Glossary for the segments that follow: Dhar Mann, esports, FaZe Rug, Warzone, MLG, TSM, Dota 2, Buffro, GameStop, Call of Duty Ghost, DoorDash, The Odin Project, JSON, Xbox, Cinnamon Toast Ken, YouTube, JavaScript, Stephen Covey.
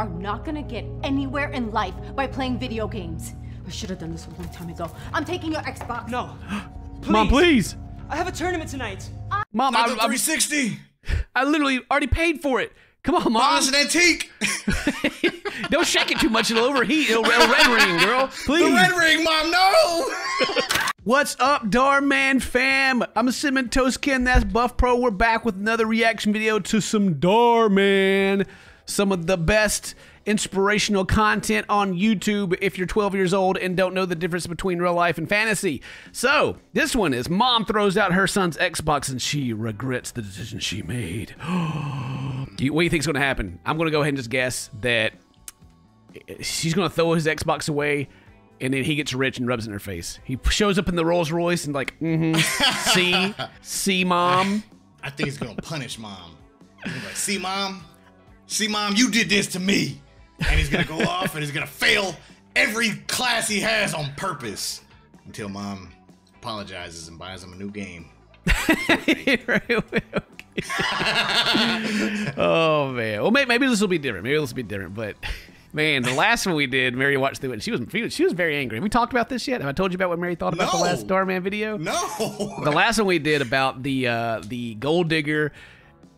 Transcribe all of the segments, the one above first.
are not gonna get anywhere in life by playing video games. I should have done this a long time ago. I'm taking your Xbox. No. Please. Mom, please. I have a tournament tonight. Mom, I'm 360. I literally already paid for it. Come on, Mom. Mom's an antique. Don't shake it too much. It'll overheat. It'll red ring, girl. Please. The red ring, Mom. No. What's up, Dhar Mann fam? I'm Cinnamon Toast Ken. That's Buffro. We're back with another reaction video to some Dhar Mann. Some of the best inspirational content on YouTube if you're 12 years old and don't know the difference between real life and fantasy. So, this one is mom throws out her son's Xbox and she regrets the decision she made. What do you think's gonna happen? I'm gonna go ahead and just guess that she's gonna throw his Xbox away and then he gets rich and rubs it in her face. He shows up in the Rolls Royce and like, see mom. I think he's gonna punish mom. He's gonna be like, see mom? See mom, you did this to me. And he's gonna go off and he's gonna fail every class he has on purpose until mom apologizes and buys him a new game. Oh man, well maybe this will be different. Maybe this will be different, but man, the last one we did, Mary watched through it and she was very angry. Have we talked about this yet? Have I told you about what Mary thought about the last Dhar Mann video? No. The last one we did about the gold digger.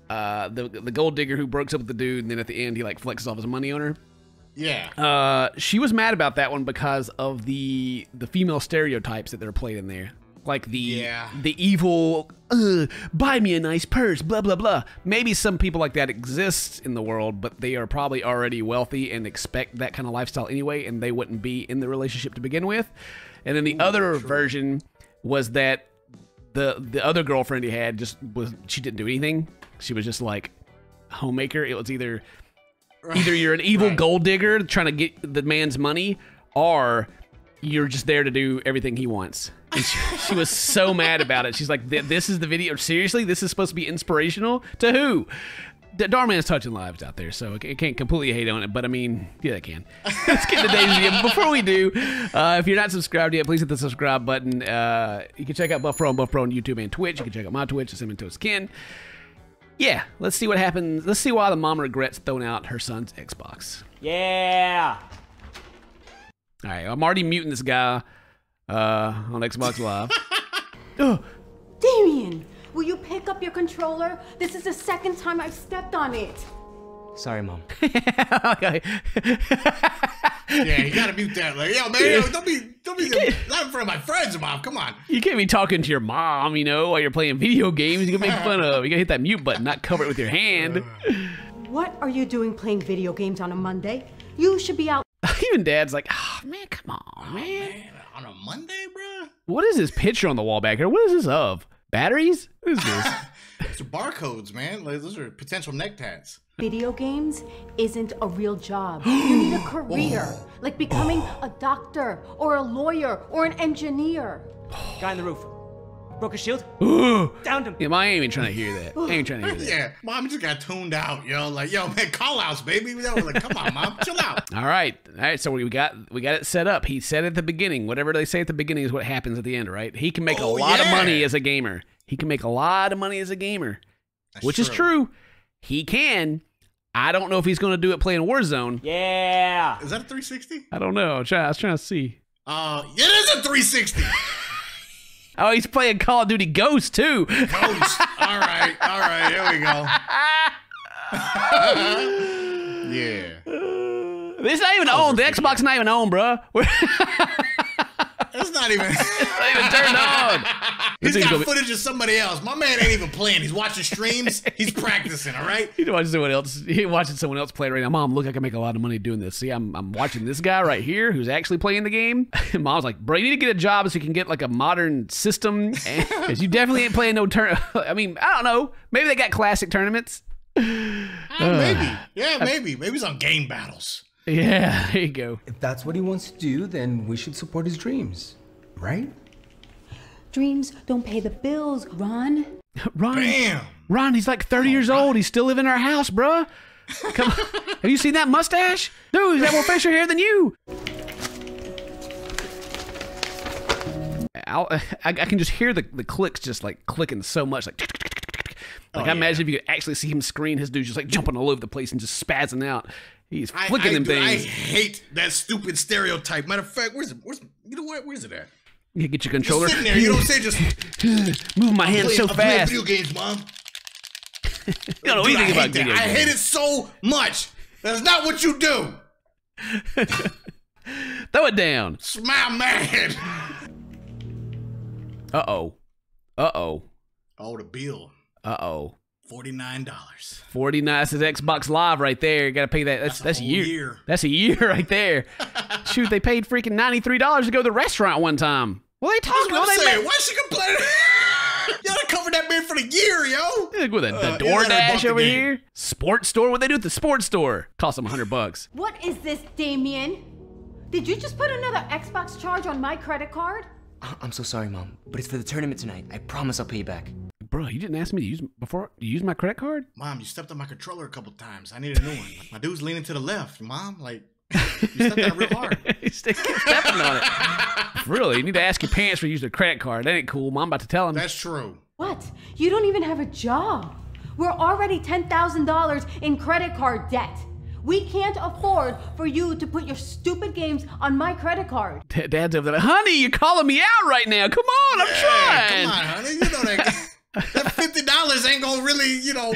The gold digger who breaks up with the dude and then at the end he like flexes all his money on her. Yeah. She was mad about that one because of the female stereotypes that they're played in there. Like the evil, buy me a nice purse, blah, blah, blah. Maybe some people like that exist in the world, but they are probably already wealthy and expect that kind of lifestyle anyway, and they wouldn't be in the relationship to begin with. And then the other version was that the other girlfriend he had she didn't do anything. She was just like a homemaker. It was either you're an evil gold digger trying to get the man's money, or you're just there to do everything he wants. And she was so mad about it. She's like, "This is the video. Seriously, this is supposed to be inspirational to who?" Dhar Mann's touching lives out there, so I can't completely hate on it, but I mean, yeah, I can. Let's get to today's video. Before we do, if you're not subscribed yet, please hit the subscribe button. You can check out Buffro on YouTube and Twitch. You can check out my Twitch, Cinnamon Toast Ken. Yeah, let's see what happens. Let's see why the mom regrets throwing out her son's Xbox. Yeah! All right, I'm already muting this guy on Xbox Live. Damien! Will you pick up your controller? This is the second time I've stepped on it. Sorry, Mom. Okay. Yeah, you gotta mute that. Like, yo, man, yo, don't be not in front of my friends, Mom. Come on. You can't be talking to your mom, you know, while you're playing video games. You can make fun of. You gotta hit that mute button, not cover it with your hand. What are you doing playing video games on a Monday? You should be out. Even Dad's like, oh, man, come on, man. Oh, man. On a Monday, bro? What is this picture on the wall back here? What is this of? Batteries? What is this? It's barcodes, man. Like, those are potential neck tats. Video games isn't a real job. You need a career, like becoming a doctor or a lawyer or an engineer. Guy on the roof. Broke his shield. Downed him. Yeah, Mom, I ain't even trying to hear that. I ain't trying to hear that. Yeah, Mom just got tuned out, yo. Like, yo, man, call outs, baby. Yo, like, come on, Mom, chill out. All right. So we got it set up. He said at the beginning, whatever they say at the beginning is what happens at the end, right? He can make a lot of money as a gamer. He can make a lot of money as a gamer, which is true. He can. I don't know if he's going to do it playing Warzone. Yeah. Is that a 360? I don't know. I was trying to see. It is a 360. Oh, he's playing Call of Duty Ghost, too. Ghost. All right. Here we go. Yeah. It's not even on. The Xbox not even on, bro. It's not even turned on. He's got footage of somebody else. My man ain't even playing. He's watching streams. He's practicing, all right? He's watching someone else. He's watching someone else play right now. Mom, look, I can make a lot of money doing this. See, I'm watching this guy right here who's actually playing the game. And Mom's like, bro, you need to get a job so you can get like a modern system. Because you definitely ain't playing no I mean, I don't know. Maybe they got classic tournaments. Maybe. Yeah, maybe. Maybe it's on game battles. Yeah, there you go. If that's what he wants to do, then we should support his dreams, right? Dreams don't pay the bills, Ron. Ron, he's like 30 years old. He's still living in our house, bruh. Come on. Have you seen that mustache? Dude, he's got more facial hair than you. I can just hear the clicks just like clicking so much. Like, Like, I imagine if you could actually see him screen his dude just like jumping all over the place and just spazzing out. He's flicking them things. I hate that stupid stereotype. Matter of fact, where's it at? You get your controller. Just sitting there, you don't say just move my hands so fast. Video games, mom. You don't know anything about video games. I hate it so much. That's not what you do. Throw it down. Smile, man. Uh-oh. Uh-oh. Oh, the bill. Uh-oh. $49. $49. Says Xbox Live right there. You gotta pay that. That's a year. That's a year right there. Shoot, they paid freaking $93 to go to the restaurant one time. Well, they talking about that. Why is she complaining? Y'all done covered that man for the year, yo. Look with the DoorDash over here. Sports store. What they do at the sports store? Cost them $100. What is this, Damien? Did you just put another Xbox charge on my credit card? I'm so sorry, Mom, but it's for the tournament tonight. I promise I'll pay you back. Bro, you didn't ask me to use use my credit card? Mom, you stepped on my controller a couple times. I need a new one. My dude's leaning to the left, Mom. Like, you stepped on it real hard. You keep stepping on it. Really, you need to ask your parents for using their credit card. That ain't cool, Mom. I'm about to tell them. That's true. What? You don't even have a job. We're already $10,000 in credit card debt. We can't afford for you to put your stupid games on my credit card. Dad's over there. Honey, you're calling me out right now. Come on, I'm trying. Come on, honey. You know that. That $50 ain't gonna really, you know.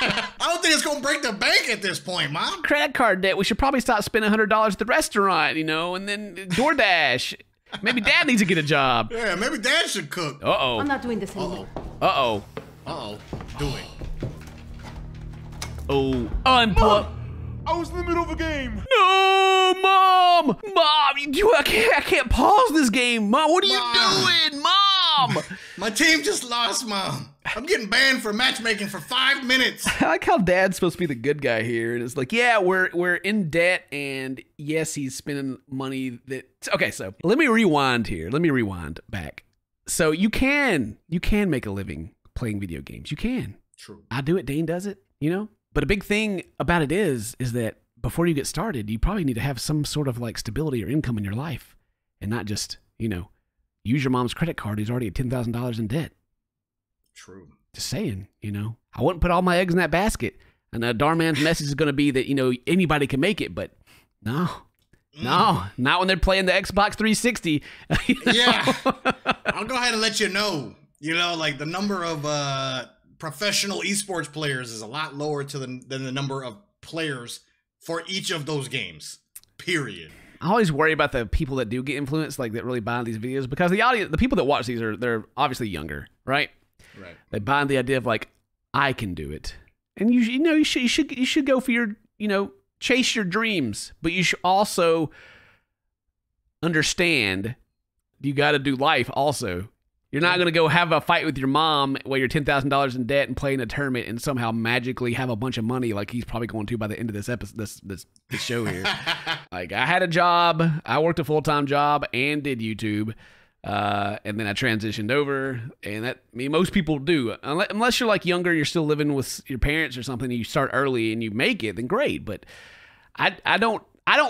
I don't think it's gonna break the bank at this point, Mom. Credit card debt. We should probably stop spending $100 at the restaurant, you know, and then DoorDash. Maybe Dad needs to get a job. Yeah, maybe Dad should cook. Uh-oh. I'm not doing this anymore. Uh-oh. Uh-oh. Do it. Oh, unplug. I was in the middle of a game. No, Mom! Mom, I can't pause this game. Mom, what are you doing, Mom? My team just lost, Mom. I'm getting banned for matchmaking for 5 minutes. I like how Dad's supposed to be the good guy here. And it's like, yeah, we're in debt, and yes, he's spending money that... Okay, so let me rewind here. Let me rewind back. So you can make a living playing video games. You can. True. I do it. Dane does it, you know? But a big thing about it is that before you get started, you probably need to have some sort of like stability or income in your life and not just, you know, use your mom's credit card who's already at $10,000 in debt. True. Just saying, you know, I wouldn't put all my eggs in that basket. And Dhar Mann's message is going to be that, you know, anybody can make it, but no. No, not when they're playing the Xbox 360. You know? Yeah. I'll go ahead and let you know, like the number of, professional esports players is a lot lower than the number of players for each of those games, period. I always worry about the people that do get influenced, like that really buy these videos, because the audience, the people that watch these are, they're obviously younger, right? Right. They buy the idea of like, I can do it. And you know, you should go for your, you know, chase your dreams, but you should also understand you got to do life also. You're not going to go have a fight with your mom while you're $10,000 in debt and play in a tournament and somehow magically have a bunch of money like he's probably going to by the end of this episode, this show here. Like, I had a job. I worked a full-time job and did YouTube. And then I transitioned over. And that, I mean, most people do. Unless you're, like, younger, you're still living with your parents or something, and you start early and you make it, then great. But I don't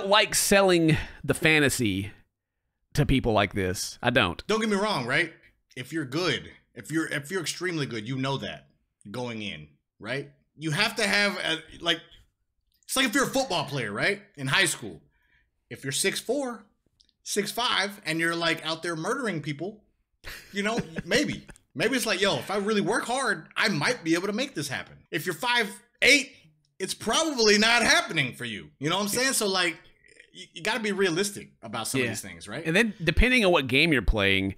like selling the fantasy to people like this. I don't. Don't get me wrong, right? If you're good, if you're extremely good, you know that going in, right? You have to have like, it's like if you're a football player, right? In high school, if you're 6'4", 6'5", and you're like out there murdering people, you know, maybe it's like, yo, if I really work hard, I might be able to make this happen. If you're 5'8", it's probably not happening for you. You know what I'm saying? So like, you got to be realistic about some of these things, right? And then depending on what game you're playing.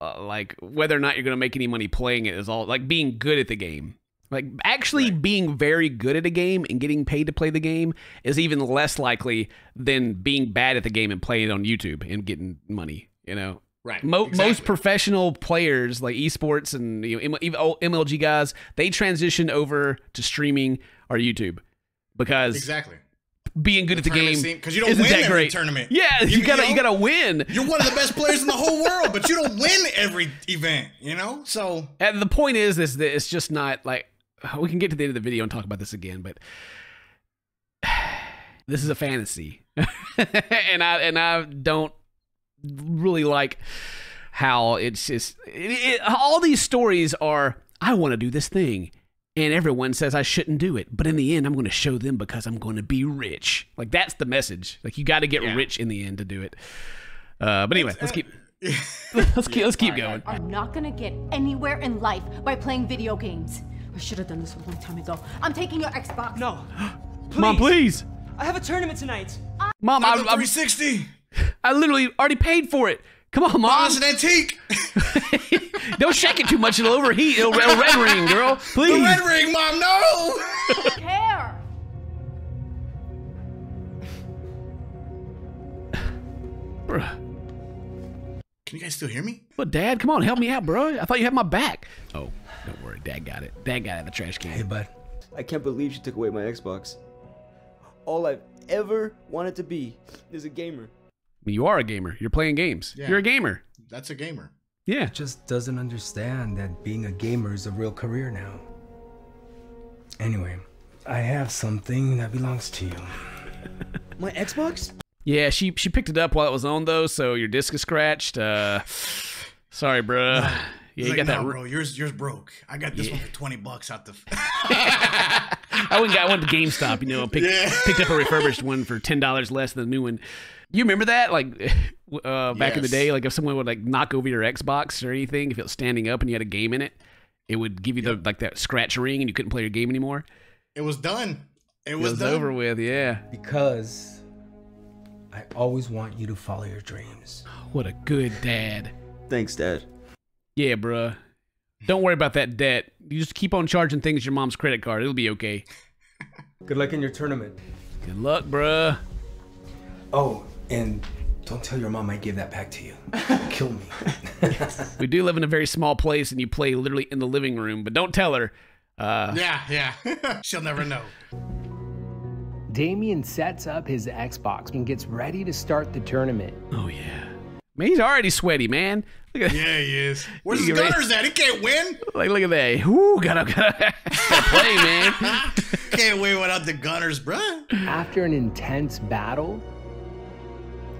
Like whether or not you're going to make any money playing it is all like being good at the game, like actually being very good at a game and getting paid to play the game is even less likely than being bad at the game and playing it on YouTube and getting money, you know? Right. Most professional players like esports and, you know, MLG guys, they transition over to streaming or YouTube because being good at the game because you don't win that every tournament. Yeah, you gotta win. You're one of the best players in the whole world, but you don't win every event. You know, so and the point is that it's just not like we can get to the end of the video and talk about this again, but this is a fantasy, and I don't really like how it's just all these stories are. I want to do this thing. And everyone says I shouldn't do it. But in the end, I'm going to show them because I'm going to be rich. Like, that's the message. Like, you got to get rich in the end to do it. But anyway, let's keep going. I'm not going to get anywhere in life by playing video games. I should have done this a long time ago. I'm taking your Xbox. No. Please. Mom, please. I have a tournament tonight. Mom, I'm 360. I literally already paid for it. Come on, Mom. Mom's an antique. Don't shake it too much. It'll overheat. It'll red ring, girl. Please. The red ring, Mom. No. I don't care. Bruh. Can you guys still hear me? Well, Dad, come on. Help me out, bro. I thought you had my back. Oh, don't worry. Dad got it. Dad got it in the trash can. Hey, bud. I can't believe she took away my Xbox. All I've ever wanted to be is a gamer. You are a gamer. You're playing games. Yeah. You're a gamer. That's a gamer. Yeah. It just doesn't understand that being a gamer is a real career now. Anyway, I have something that belongs to you. My Xbox? Yeah, she picked it up while it was on though, so your disc is scratched. Sorry, bruh. No. Yeah, you like, got no, that, bro. Yours broke. I got this one for 20 bucks out the. I went to GameStop, you know, and picked up a refurbished one for $10 less than the new one. You remember that, like, back in the day, like if someone would like knock over your Xbox or anything, if it was standing up and you had a game in it, it would give you the like that scratch ring and you couldn't play your game anymore. It was done. It was done. Over with. Yeah. Because I always want you to follow your dreams. What a good dad. Thanks, Dad. Yeah, bruh. Don't worry about that debt. You just keep on charging things your mom's credit card. It'll be okay. Good luck in your tournament. Good luck, bruh. Oh, and don't tell your mom I gave that back to you. Kill me. We do live in a very small place, and you play literally in the living room, but don't tell her. Yeah. She'll never know. Damien sets up his Xbox and gets ready to start the tournament. Oh, yeah. Man, he's already sweaty, man. Look at that. He is. Where's his gunners at? He can't win. Like, look at that. Ooh, gotta play, man. Can't win without the gunners, bro. After an intense battle,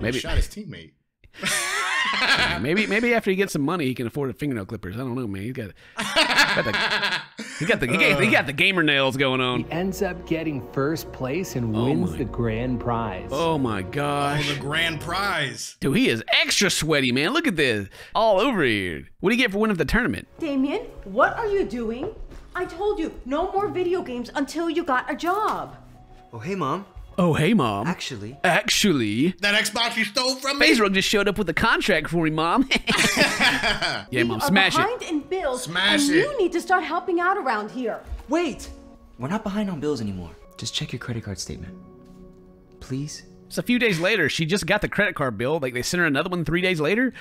maybe he shot his teammate. maybe after he gets some money, he can afford a fingernail clippers. I don't know, man. He got the gamer nails going on. He ends up getting first place and wins the grand prize. Oh my gosh! Oh, the grand prize! Dude, he is extra sweaty, man. Look at this, all over here. What do you get for winning the tournament? Damien, what are you doing? I told you, no more video games until you got a job. Oh, hey, Mom. Oh, hey, Mom. Actually. That Xbox you stole from me? FaZe Rug just showed up with a contract for me, Mom. Yeah, Mom, smash it. We are behind in bills, and you need to start helping out around here. Wait. We're not behind on bills anymore. Just check your credit card statement, please. It's a few days later. She just got the credit card bill. Like, they sent her another one 3 days later.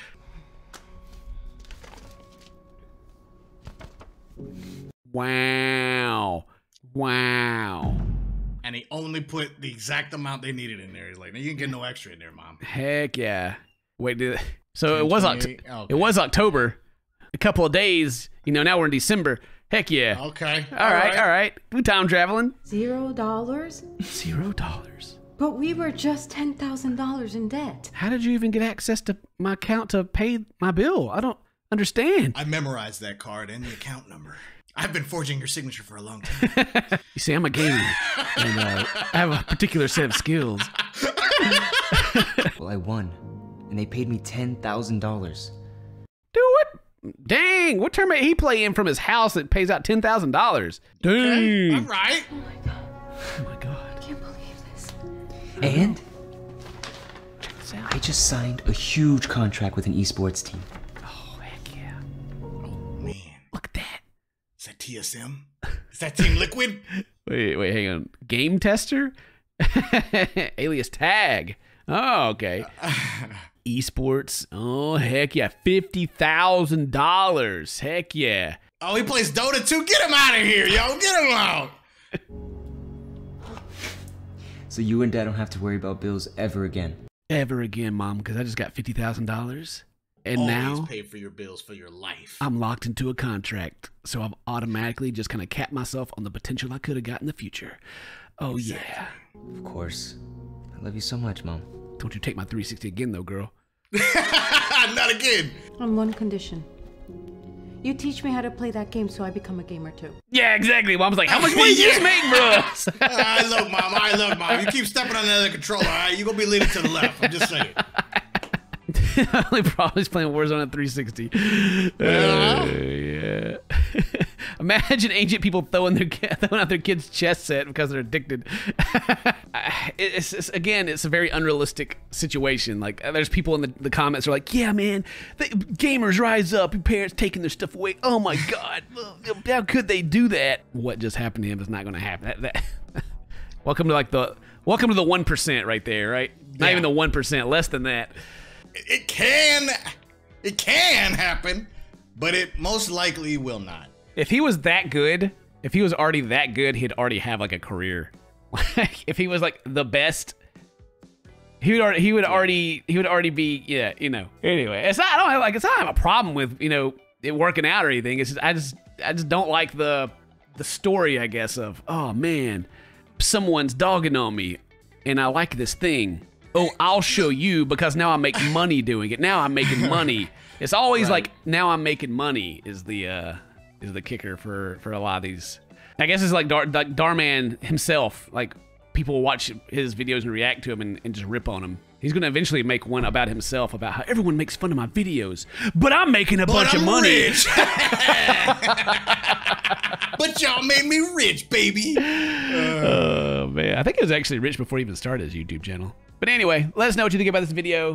Wow. And he only put the exact amount they needed in there. He's like, no, you can get no extra in there, Mom. Heck yeah. Wait, so it was October. A couple of days, you know, now we're in December. Heck yeah. Okay. All right. We're time traveling. $0? $0. But we were just $10,000 in debt. How did you even get access to my account to pay my bill? I don't understand. I memorized that card and the account number. I've been forging your signature for a long time. You see, I'm a gamer, and I have a particular set of skills. Well, I won, and they paid me $10,000. Dude, what? Dang, what tournament he play in from his house that pays out $10,000? Dude. Okay, all right. Oh, my God. Oh, my God. I can't believe this. And check this out. I just signed a huge contract with an esports team. Oh, heck yeah. Oh, man. Look at that. Is that TSM? Is that Team Liquid? wait, hang on. Game Tester? Alias Tag. Oh, okay. Esports. Oh, heck yeah. $50,000. Heck yeah. Oh, he plays Dota 2. Get him out of here, yo. Get him out. So you and Dad don't have to worry about bills ever again. Ever again, Mom, because I just got $50,000. And always now pay for your bills for your life. I'm locked into a contract, so I've automatically just kind of capped myself on the potential I could have got in the future. Oh, exactly. Yeah. Of course. I love you so much, Mom. Don't you take my 360 again, though, girl. Not again. On one condition. You teach me how to play that game so I become a gamer too. Yeah, exactly. Mom's like, how much money you just make, bro? I love Mom. I love Mom. You keep stepping on the other controller, all right? You're going to be leaning to the left. I'm just saying. The only problem is playing Warzone at 360. Yeah. Imagine ancient people throwing out their kids' chess set because they're addicted. Again, it's a very unrealistic situation. Like, there's people in the comments who are like, yeah, man, gamers rise up. Your parents taking their stuff away. Oh, my God. How could they do that? What just happened to him is not going to happen. Welcome to the 1% right there, right? Yeah. Not even the 1%, less than that. It can happen, but it most likely will not. If he was that good, if he was already that good, he'd already have like a career. Like if he was like the best, he would already be, yeah, you know. Anyway, I don't have a problem with, you know, it working out or anything. It's just, I just don't like the story, I guess, of, oh man, someone's dogging on me and I like this thing. Oh, I'll show you because now I make money doing it. Now I'm making money. It's always right. Like, now I'm making money is the kicker for a lot of these. I guess it's like Dhar Mann himself. Like, people watch his videos and react to him and just rip on him. He's gonna eventually make one about himself, about how everyone makes fun of my videos, but I'm making a bunch of money. But y'all made me rich, baby. Oh man, I think he was actually rich before he even started his YouTube channel. But anyway, let us know what you think about this video.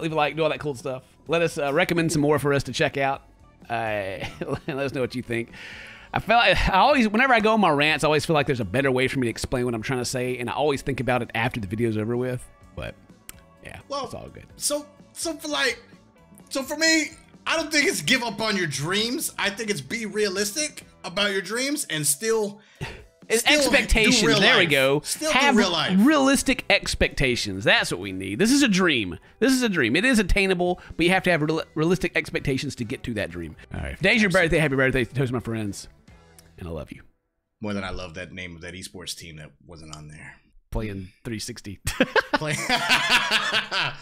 Leave a like, do all that cool stuff. Let us recommend some more for us to check out. Let us know what you think. Whenever I go on my rants, I always feel like there's a better way for me to explain what I'm trying to say, and I always think about it after the video's over with. But yeah, well, it's all good. So for me, I don't think it's give up on your dreams. I think it's be realistic about your dreams and still. It's expectations. There we go. Still have real life. Realistic expectations. That's what we need. This is a dream. This is a dream. It is attainable, but you have to have realistic expectations to get to that dream. All right. Today's your birthday. Happy birthday to toast, my friends. And I love you. More than I love that name of that esports team that wasn't on there. Playing 360.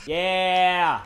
Yeah.